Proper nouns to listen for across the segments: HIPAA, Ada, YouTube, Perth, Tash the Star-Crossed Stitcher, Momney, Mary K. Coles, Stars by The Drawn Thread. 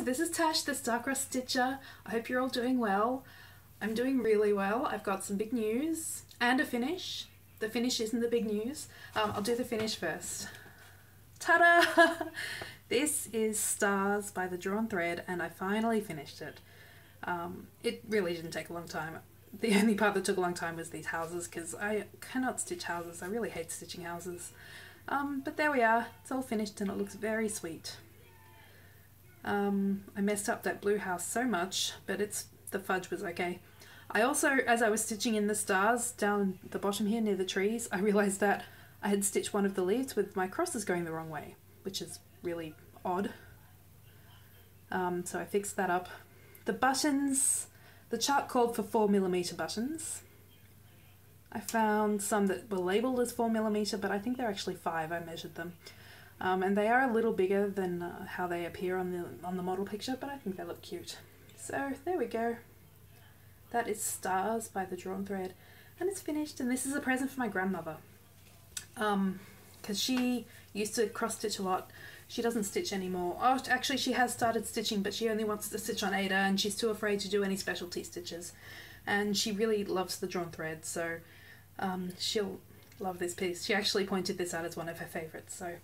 guys, this is Tash the Star-Crossed Stitcher. I hope you're all doing well. I'm doing really well. I've got some big news and a finish. The finish isn't the big news. I'll do the finish first. Ta-da! This is Stars by The Drawn Thread and I finally finished it. It really didn't take a long time. The only part that took a long time was these houses because I cannot stitch houses. I really hate stitching houses. But there we are. It's all finished and it looks very sweet. I messed up that blue house so much, but the fudge was okay. I also, as I was stitching in the stars down the bottom here near the trees, I realised that I had stitched one of the leaves with my crosses going the wrong way, which is really odd. So I fixed that up. The buttons, the chart called for 4mm buttons. I found some that were labelled as 4mm, but I think they're actually 5, I measured them. And they are a little bigger than how they appear on the model picture, but I think they look cute. So there we go. That is Stars by The Drawn Thread, and it's finished. And this is a present for my grandmother, because she used to cross stitch a lot. She doesn't stitch anymore. Oh, actually, she has started stitching, but she only wants to stitch on Ada, and she's too afraid to do any specialty stitches. And she really loves the drawn thread, so she'll love this piece. She actually pointed this out as one of her favourites. So.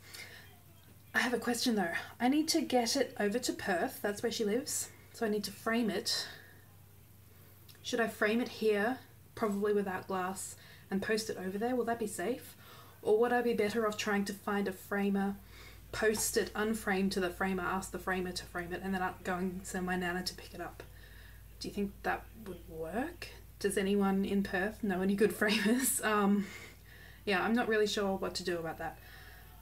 I have a question though. I need to get it over to Perth, that's where she lives, so I need to frame it. Should I frame it here, probably without glass, and post it over there? Will that be safe? Or would I be better off trying to find a framer, post it unframed to the framer, ask the framer to frame it, and then go and send my nana to pick it up? Do you think that would work? Does anyone in Perth know any good framers? Yeah, I'm not really sure what to do about that.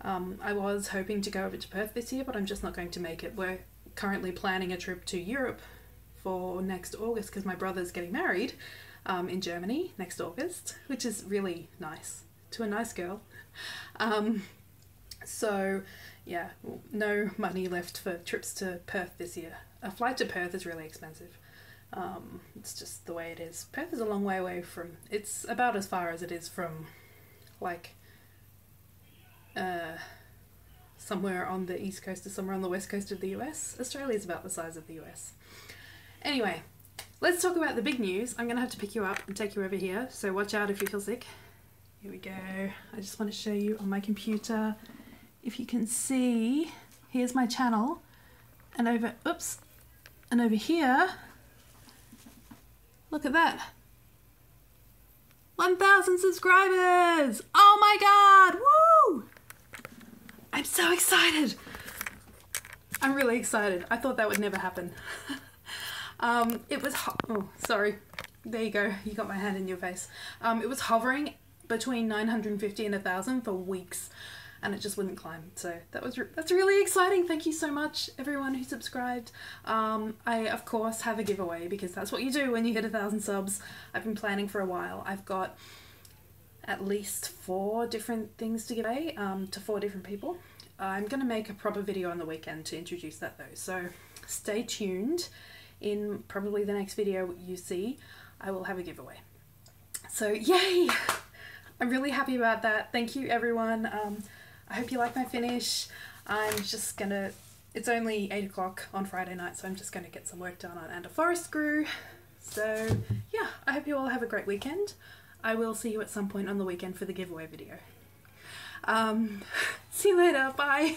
I was hoping to go over to Perth this year, but I'm just not going to make it. We're currently planning a trip to Europe for next August because my brother's getting married in Germany next August, which is really nice, to a nice girl. So yeah, no money left for trips to Perth this year. A flight to Perth is really expensive. It's just the way it is. Perth is a long way away from, it's about as far as it is from like somewhere on the east coast or somewhere on the west coast of the US. Australia's about the size of the US. Anyway, let's talk about the big news. I'm gonna have to pick you up and take you over here, so watch out if you feel sick. Here we go. I just want to show you on my computer if you can see. Here's my channel, and over, oops, and over here, look at that, 1,000 subscribers! Oh my god! Woo! I'm so excited! I'm really excited. I thought that would never happen. It was oh, sorry. There you go. You got my hand in your face. It was hovering between 950 and 1,000 for weeks, and it just wouldn't climb. So that's really exciting. Thank you so much, everyone who subscribed. I of course have a giveaway because that's what you do when you hit 1,000 subs. I've been planning for a while. I've got at least 4 different things to give away to 4 different people. I'm gonna make a proper video on the weekend to introduce that though, so stay tuned. In probably the next video you see, I will have a giveaway. So yay! I'm really happy about that. Thank you everyone. I hope you like my finish. I'm just gonna, it's only 8 o'clock on Friday night, so I'm just gonna get some work done on Ada Forest Grew. So yeah, I hope you all have a great weekend. I will see you at some point on the weekend for the giveaway video. See you later, bye!